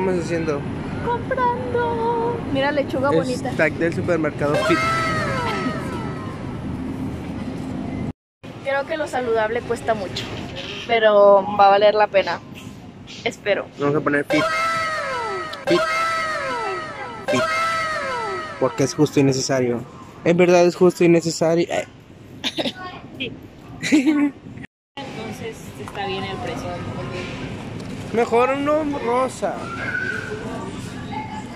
estamos haciendo? Comprando. Mira, lechuga bonita. Stack del supermercado Fit. Creo que lo saludable cuesta mucho, pero va a valer la pena. Espero. Vamos a poner Fit. Fit. Fit. Porque es justo y necesario. En verdad es justo y necesario. Sí. Entonces está bien el precio. Mejor no rosa.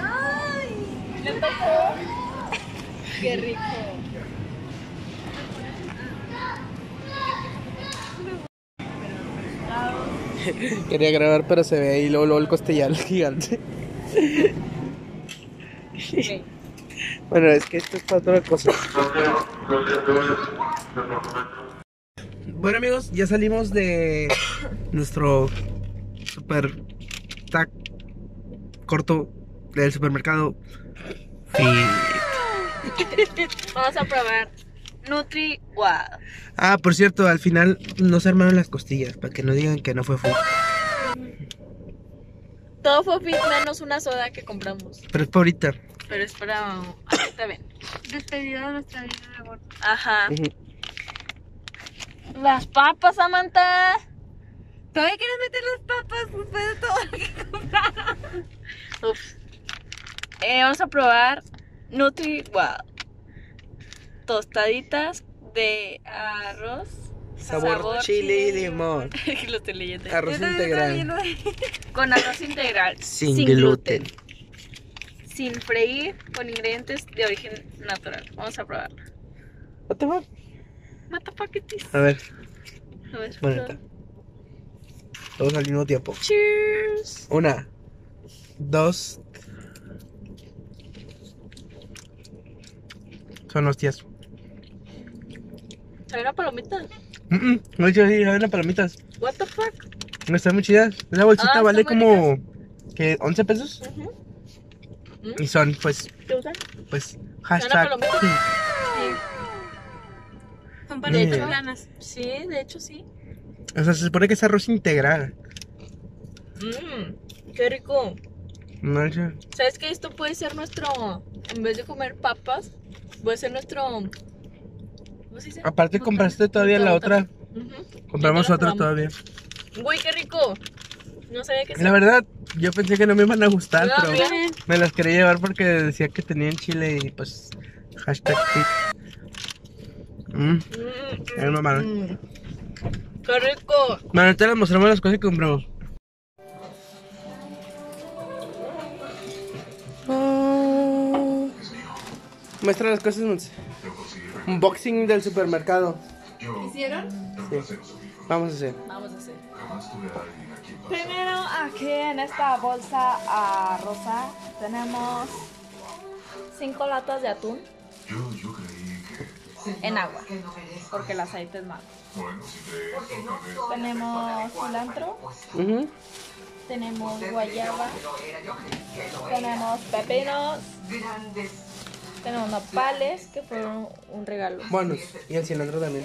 Ay, le tocó. Qué rico. Quería grabar, pero se ve ahí luego, luego el costillar gigante. Okay. Bueno, es que esto es para otra cosa. Bueno, amigos, ya salimos de nuestro super tac corto del supermercado. Vamos a probar Nutri Wow. Ah, por cierto, al final nos armaron las costillas para que no digan que no fue fit. Todo fue fit menos una soda que compramos. Pero es para ahorita. Pero es para ahorita, ven. Despedida de nuestra vida de amor. Ajá. Las papas, Samantha. ¿Todavía quieres meter las papas después de todo lo que compraron? Uf. Vamos a probar Nutri Wow. Tostaditas de arroz. Sabor chile y limón. Lo estoy leyendo. Arroz integral. Con arroz integral. Sin gluten. Sin freír, con ingredientes de origen natural. Vamos a probarlo. Mata paquetis. A ver. Bueno, todos al mismo tiempo. Cheers. Una, dos. Son hostias. ¿Saben a palomitas? No, yo sí, saben a palomitas. What the fuck? No, están muy chidas. Una bolsita vale como que 11 pesos. Y son, pues, ¿te gustan? Pues, hashtag. ¿Son palomitas? Sí. Son palomitas veganas. Sí, de hecho sí. O sea, se supone que es arroz integral. Mmm, qué rico. No, yo... ¿Sabes qué? Esto puede ser nuestro... En vez de comer papas, puede ser nuestro... ¿Cómo se dice? Aparte compraste todavía la otra. Compramos otra todavía. Güey, qué rico. No sabía que... La verdad, yo pensé que no me iban a gustar, pero me las quería llevar porque decía que tenían chile y pues... Hashtag fit. Es mamalón. ¡Qué rico! Bueno, ahorita les mostramos las cosas que compramos. Oh. Muestra las cosas, Monse. Unboxing del supermercado. ¿Hicieron? Sí. Vamos a hacer. Primero, aquí en esta bolsa rosa tenemos 5 latas de atún. Yo creí que... En agua, porque el aceite es malo. Tenemos cilantro, tenemos guayaba, tenemos pepinos, tenemos nopales que fueron un regalo. Bueno, y el cilantro también.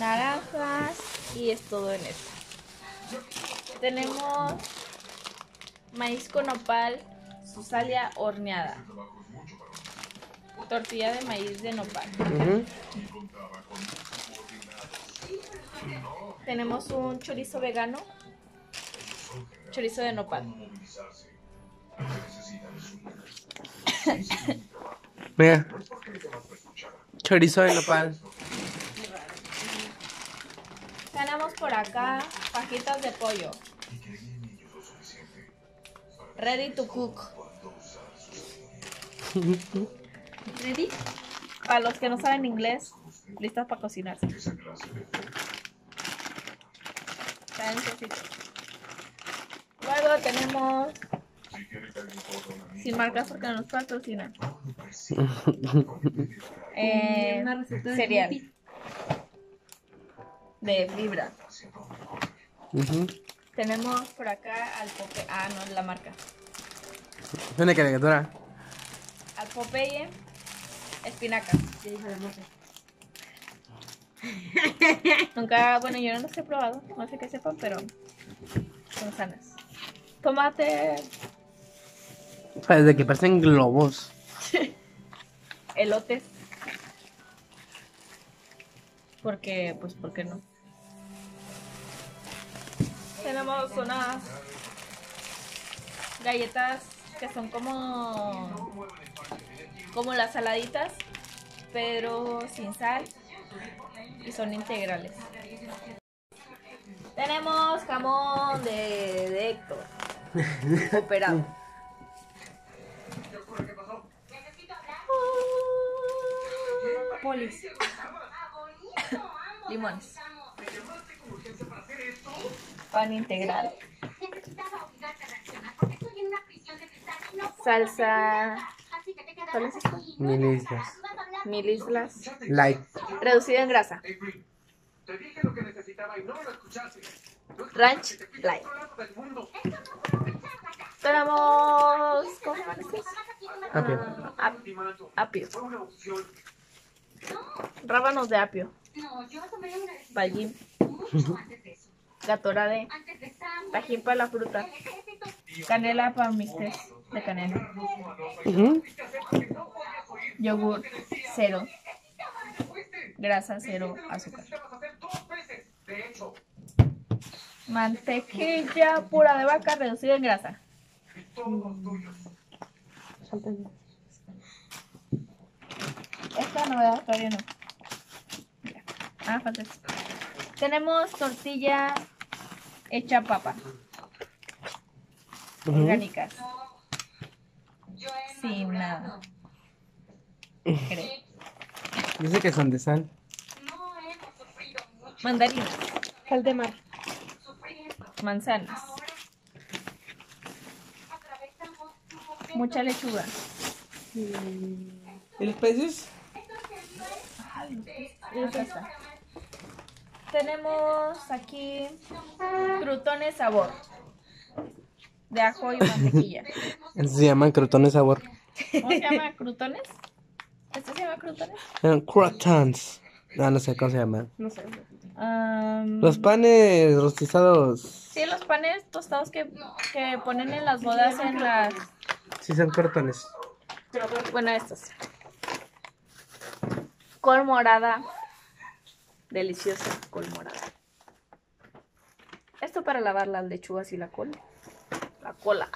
Naranjas, y es todo en esto. Tenemos maíz con nopal, susalia horneada, tortilla de maíz de nopal. Tenemos un chorizo vegano, chorizo de nopal. Mira, chorizo de nopal. Tenemos por acá fajitas de pollo, ready to cook. Ready. Para los que no saben inglés, listas para cocinarse. Luego tenemos, sin marcas porque nos patrocinan, cereal de fibra. Tenemos por acá al Popeye. Ah, no, es la marca. ¿Dónde caricatura? Al Popeye, espinacas. ¿Qué dijo de Mose? Nunca, bueno, yo no las he probado, no sé qué sepan, pero son sanas. tomate. Desde que parecen globos. Elotes. Porque, pues, ¿por qué no? Tenemos unas galletas que son como las saladitas, pero sin sal y son integrales. Tenemos jamón de Héctor, operado. Polis. Limones. Pan integral. Salsa. ¿Cuál es esto? Mil islas. Light. Reducido en grasa. Ranch light. Tenemos. ¿Cómo se llaman estos? Apio. Apio. Rábanos de apio. Tajín. Gatorade. Tajín para la fruta. Canela para mis tés de canela. Yogur cero. Grasa cero, azúcar. Mantequilla pura de vaca reducida en grasa. Esta novedad todavía no. Ah, falta esto. Tenemos tortilla hecha papa. Orgánicas. Sin nada. Creo. Dice que son de sal. Mandarinas. Sal de mar. Manzanas. Mucha lechuga. ¿Y los peces? Tenemos aquí crutones sabor. De ajo y mantequilla. Estos se llaman crutones sabor. ¿Cómo se llama? ¿Crutones? ¿Esto se llama crutones? Crutons. No, no sé cómo se llama. No sé. Los panes rostizados. Sí, los panes tostados que ponen en las bodas en las... Sí, son crutones. Bueno, estos. Col morada. Deliciosa col morada. Esto para lavar las lechugas y la col. La cola.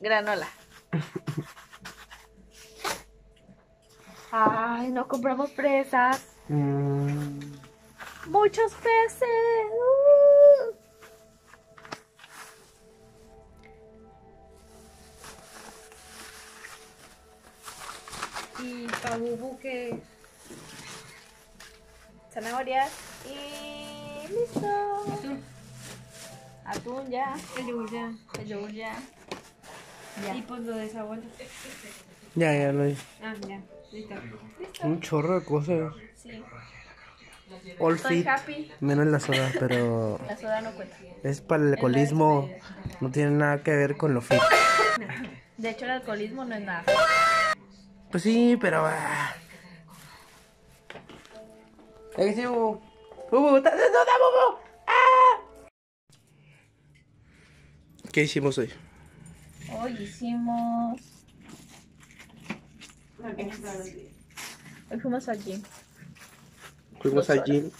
Granola. Ay, no compramos presas. Muchos peces. Y pabubu que... zanahorias y listo. Atún ya. El yogur ya. Y pues lo de sabor. Ya lo hice. Ah, ya. Listo. Un chorro de cosas. Sí. All fit, happy. Menos la soda, pero... La soda no cuenta. Es para el alcoholismo. No tiene nada que ver con lo fit. De hecho, el alcoholismo no es nada. Pues sí, pero... Aquí sí, Bubu. ¡Bubu! ¡Está desnuda, Bubu! ¡Ah! ¿Qué hicimos hoy? Hoy hicimos... Hoy fuimos al gym. Fuimos al gym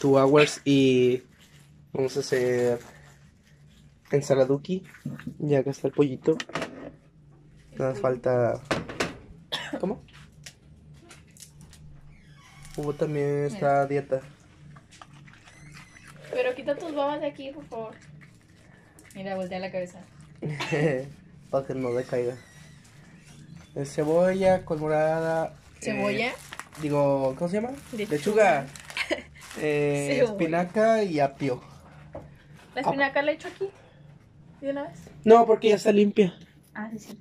2 hours y... Vamos a hacer... ensaladuki. Ya acá está el pollito. Nada más falta... ¿Cómo? Hugo también está a dieta. Pero quita tus babas de aquí, por favor. Mira, voltea la cabeza. Para que no le caiga. Cebolla, col morada. ¿Cebolla? Digo, ¿cómo se llama? Lechuga. Espinaca y apio. ¿La espinaca la echo aquí? ¿De una vez? No, porque ya está limpia. Ah, sí, sí.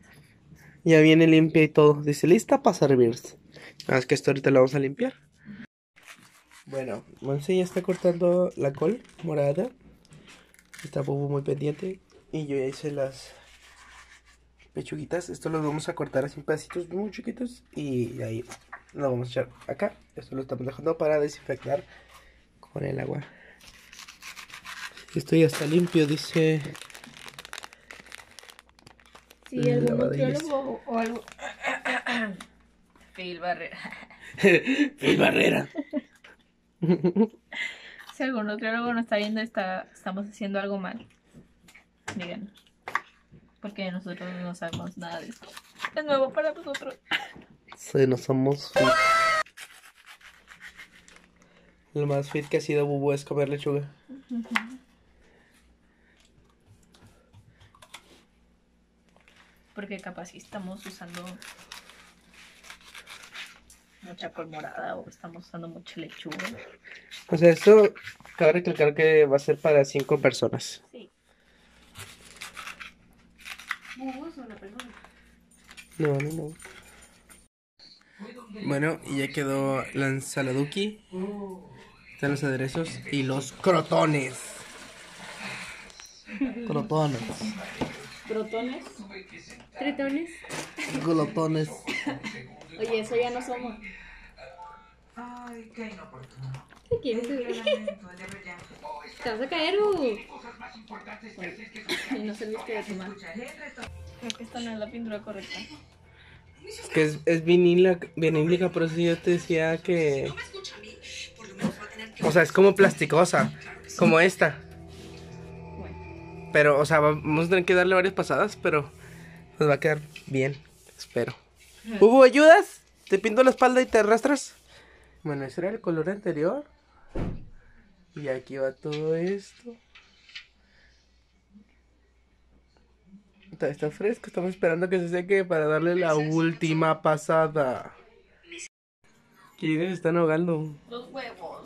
Ya viene limpia y todo. Dice, lista para servirse. Nada, es que esto ahorita lo vamos a limpiar. Bueno, Monse ya está cortando la col morada. Está Bubu muy pendiente. Y yo ya hice las pechuguitas. Esto lo vamos a cortar así en pedacitos muy chiquitos. Y ahí lo vamos a echar acá. Esto lo estamos dejando para desinfectar con el agua. Esto ya está limpio, dice. Sí, algún nutriólogo o algo. Phil Barrera. Phil Barrera. Si algún nutriólogo nos está viendo, estamos haciendo algo mal. Díganos. Porque nosotros no sabemos nada de esto. Es nuevo para nosotros. Sí, no somos fit. Lo más fit que ha sido Bubu es comer lechuga. Porque capaz sí estamos usando mucha col morada o estamos usando mucha lechuga. O sea, esto cabe recalcar que va a ser para 5 personas. Sí. ¿Bubu es una persona? No, no, no. Bueno, y ya quedó la ensaladuki. Están los aderezos y los crotones. Crotones. ¿Crotones? ¿Tritones? Glotones. Oye, eso ya no somos. Ay, qué inoportuno. ¿Qué quieres subir? Te vas a caer, Bubu. No serviste de tomar. Creo que esta no es la pintura correcta. Es que es vinílica, por eso yo te decía que... O sea, es como plasticosa, como esta. Pero, o sea, vamos a tener que darle varias pasadas, pero nos va a quedar bien, espero. Bubu, ¿ayudas? ¿Te pinto la espalda y te arrastras? Bueno, ese era el color anterior. Y aquí va todo esto. Está fresco, estamos esperando que se seque para darle la última pasada. ¿Quiénes se están ahogando? Los huevos.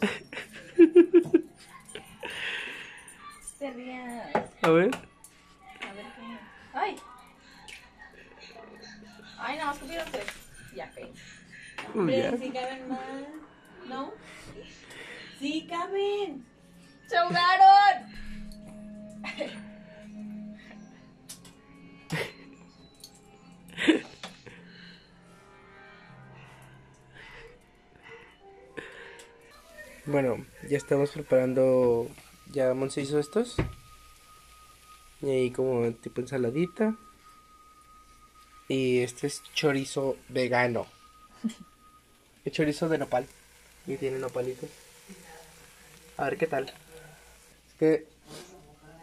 Se rían. A ver. A ver qué. ¡Ay! ¡Ay, no! Escupieron 3. Ya, caí. Pero si caben más. ¿No? ¡Sí caben! ¡Se ahogaron! Bueno, ya estamos preparando. Ya Monse hizo estos. Y ahí como tipo ensaladita. Y este es chorizo vegano. Es chorizo de nopal. Y tiene nopalitos. A ver qué tal. Es que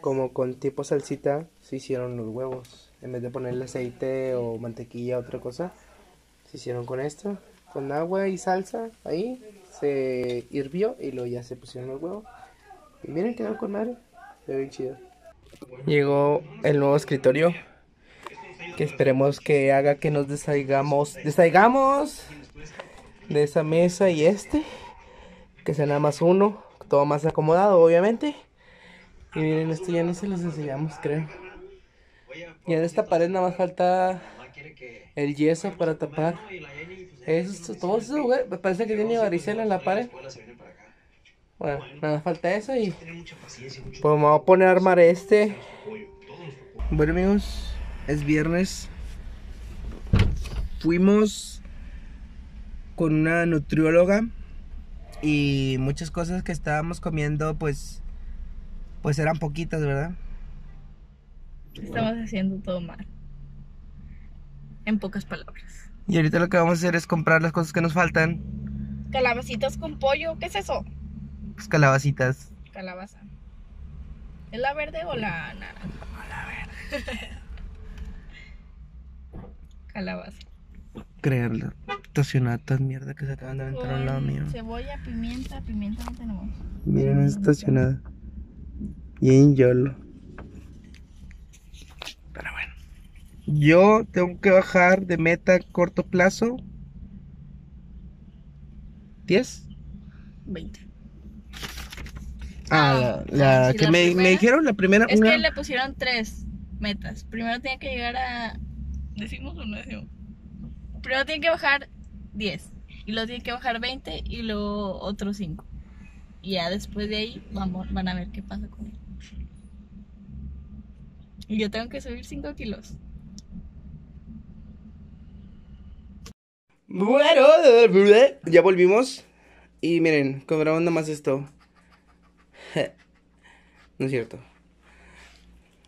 como con tipo salsita se hicieron los huevos. En vez de ponerle aceite o mantequilla o otra cosa, se hicieron con esto. Con agua y salsa, ahí se hirvió y luego ya se pusieron los huevos. Y miren, quedó con madre, quedó bien chido. Llegó el nuevo escritorio, que esperemos que haga que nos deshaigamos de esa mesa y este. Que sea nada más uno, todo más acomodado obviamente. Y miren, esto ya no se los enseñamos creo. Y en esta pared nada más falta el yeso para tapar. Eso, todo eso, güey, parece que tiene varicela en la pared. Bueno, nada, falta eso y... Pues me voy a poner a armar este. Bueno amigos, es viernes. Fuimos con una nutrióloga y muchas cosas que estábamos comiendo pues eran poquitas, ¿verdad? Estamos haciendo todo mal. En pocas palabras. Y ahorita lo que vamos a hacer es comprar las cosas que nos faltan. Calabacitas con pollo, ¿qué es eso? Pues calabacitas. Calabaza. ¿Es la verde o la naranja? No, la verde. Calabaza. Creerlo. Estacionadas mierda que se acaban de aventar al lado mío. Cebolla, pimienta no tenemos. Miren, es estacionada. Bien yolo. Pero bueno. Yo tengo que bajar de meta a corto plazo 10 20. Ah, la si que la me dijeron la primera. Es una... que le pusieron 3 metas. Primero tiene que llegar a... ¿Decimos o no decimos? Primero tiene que bajar 10. Y luego tiene que bajar 20. Y luego otros 5. Y ya después de ahí van a ver qué pasa con él. Y yo tengo que subir 5 kilos. Bueno, ya volvimos. Y miren, cobramos nada más esto. No es cierto.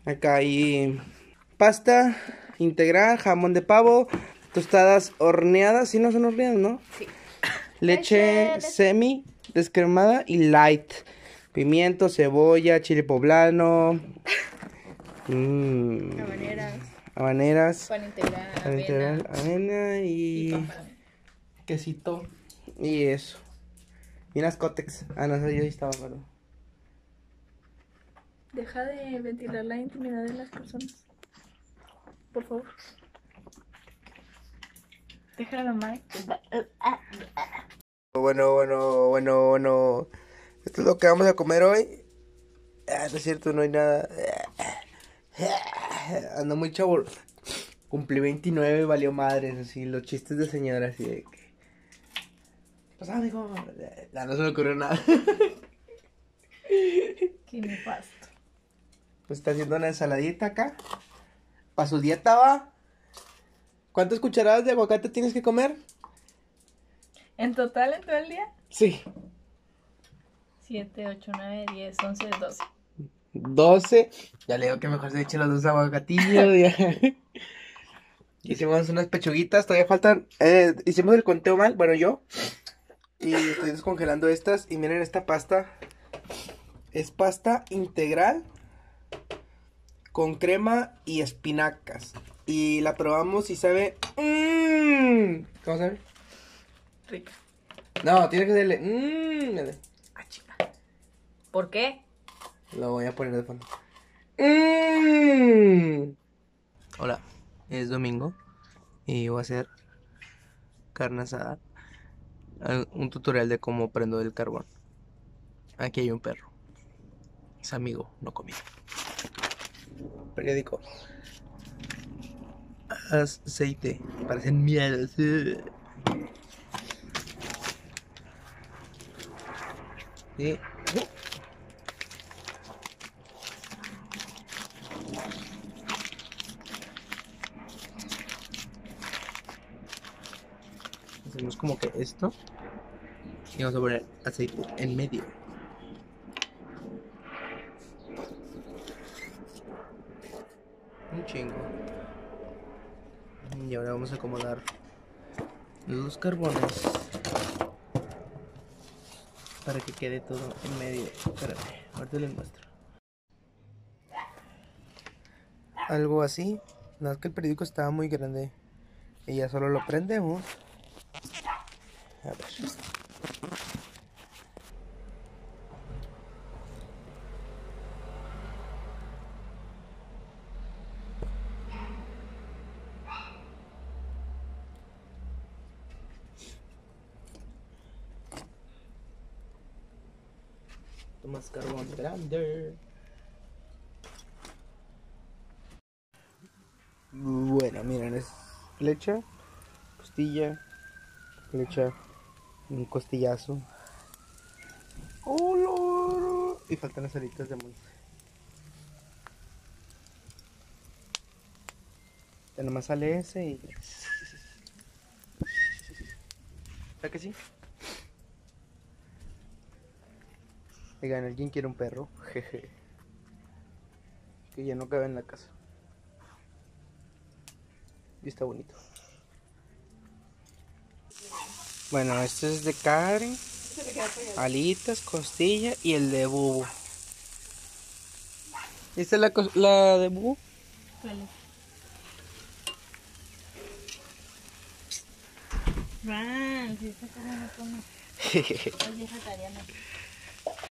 Acá hay pasta integral, jamón de pavo, tostadas horneadas. Sí, no son horneadas, ¿no? Sí. Leche semi descremada y light. Pimiento, cebolla, chile poblano. Habaneras. Pan integral, avena y quesito. Y eso. Y unas cótex. Ah, no, yo ahí estaba, perdón. Deja de ventilar la intimidad de las personas, por favor. Deja la madre. Bueno. Esto es lo que vamos a comer hoy. No es cierto, no hay nada. Ando muy chavo. Cumplí 29, valió madres, así, los chistes de señora, así de que... Pues amigo, no se me ocurrió nada. Qué nefasto. Pues está haciendo una ensaladita acá. Para su dieta va. ¿Cuántas cucharadas de aguacate tienes que comer? ¿En total en todo el día? Sí. 7, 8, 9, 10, 11, 12. 12. Ya le digo que mejor se echen los dos aguacatillos. Hicimos unas pechuguitas, todavía faltan. Hicimos el conteo mal, bueno, yo. Y estoy descongelando estas. Y miren esta pasta. Es pasta integral con crema y espinacas. Y la probamos y sabe. ¿Cómo sabe? Rica. No, tiene que serle. Ah, chica. ¿Por qué? Lo voy a poner de fondo. Hola, es domingo y voy a hacer carne asada. Un tutorial de cómo prendo el carbón. Aquí hay un perro. Es amigo, no conmigo. Periódico. Aceite. Parecen mieles. Sí. Hacemos como que esto y vamos a poner aceite en medio. Un chingo. Y ahora vamos a acomodar los carbones para que quede todo en medio. Espérate, ahorita les muestro. Algo así. No, es que el periódico estaba muy grande y ya solo lo prendemos. A ver. Más carbón grande. Bueno, miren, es flecha, costilla, flecha. Un costillazo. ¡Oh, no! Y faltan las alitas de maíz. Ya nomás sale ese y... ¿Será que sí? Oigan, ¿alguien quiere un perro? Jeje. Que ya no cabe en la casa. Y está bonito. Bueno, este es de carne, alitas, costilla y el de bubo. ¿Esta es la de bubo? Vale. Ran, si esta cosa no come. Oye, esa tarea no.